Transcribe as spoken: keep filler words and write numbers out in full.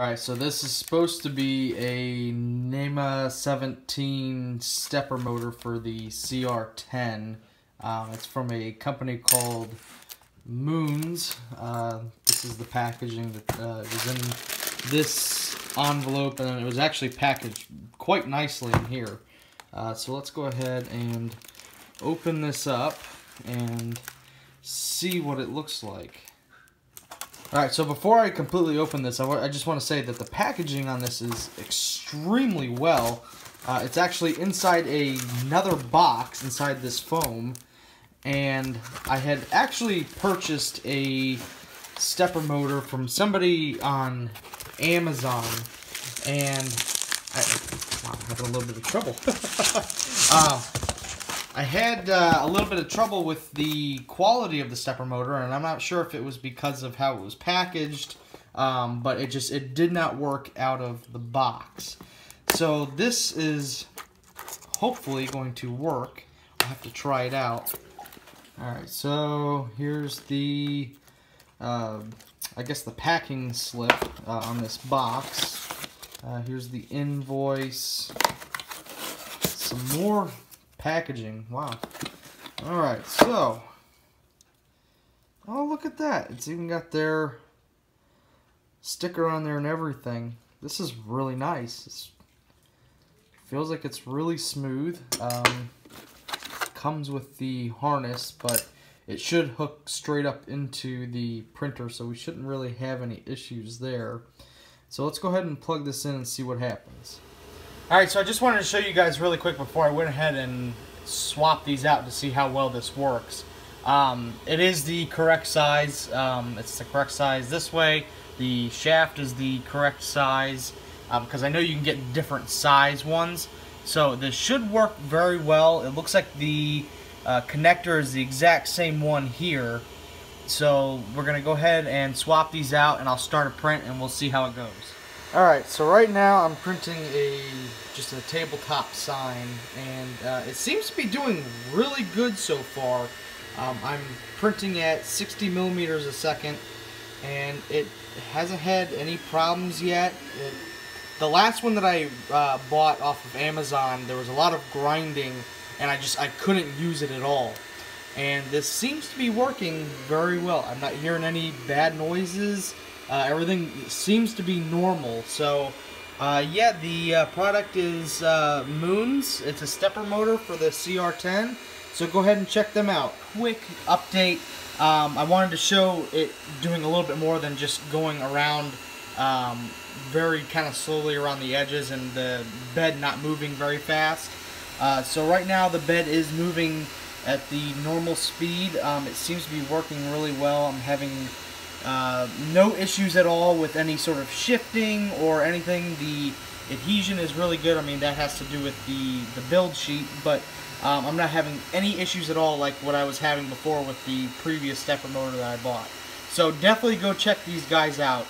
Alright, so this is supposed to be a NEMA seventeen stepper motor for the C R ten. Um, it's from a company called Moons. Uh, this is the packaging that uh, was in this envelope, and it was actually packaged quite nicely in here. Uh, so let's go ahead and open this up and see what it looks like. Alright, so before I completely open this, I, w I just want to say that the packaging on this is extremely well. Uh, it's actually inside a another box, inside this foam, and I had actually purchased a stepper motor from somebody on Amazon, and I, wow, I'm having a little bit of trouble. uh, I had uh, a little bit of trouble with the quality of the stepper motor, and I'm not sure if it was because of how it was packaged, um, but it just it did not work out of the box. So this is hopefully going to work. I'll have to try it out. Alright, so here's the, uh, I guess the packing slip uh, on this box. Uh, here's the invoice. Some more packaging, wow. Alright, so, oh, look at that. It's even got their sticker on there and everything. This is really nice. It's, feels like it's really smooth. Um, comes with the harness, but it should hook straight up into the printer, so we shouldn't really have any issues there. So let's go ahead and plug this in and see what happens. Alright, so I just wanted to show you guys really quick before I went ahead and swapped these out to see how well this works. Um, it is the correct size. Um, it's the correct size this way. The shaft is the correct size, because um, I know you can get different size ones. So this should work very well. It looks like the uh, connector is the exact same one here. So we're going to go ahead and swap these out, and I'll start a print and we'll see how it goes. Alright, so right now I'm printing a just a tabletop sign, and uh, it seems to be doing really good so far. Um, I'm printing at sixty millimeters a second, and it hasn't had any problems yet. It, the last one that I uh, bought off of Amazon, there was a lot of grinding, and I just I couldn't use it at all. And this seems to be working very well. I'm not hearing any bad noises. Uh, everything seems to be normal. So, uh, yeah, the uh, product is uh, Moons. It's a stepper motor for the C R ten. So go ahead and check them out. Quick update. Um, I wanted to show it doing a little bit more than just going around um, very kind of slowly around the edges and the bed not moving very fast. Uh, so right now the bed is moving at the normal speed. Um, it seems to be working really well. I'm having Uh, no issues at all with any sort of shifting or anything. The adhesion is really good. I mean, that has to do with the, the build sheet, but um, I'm not having any issues at all like what I was having before with the previous stepper motor that I bought. So definitely go check these guys out.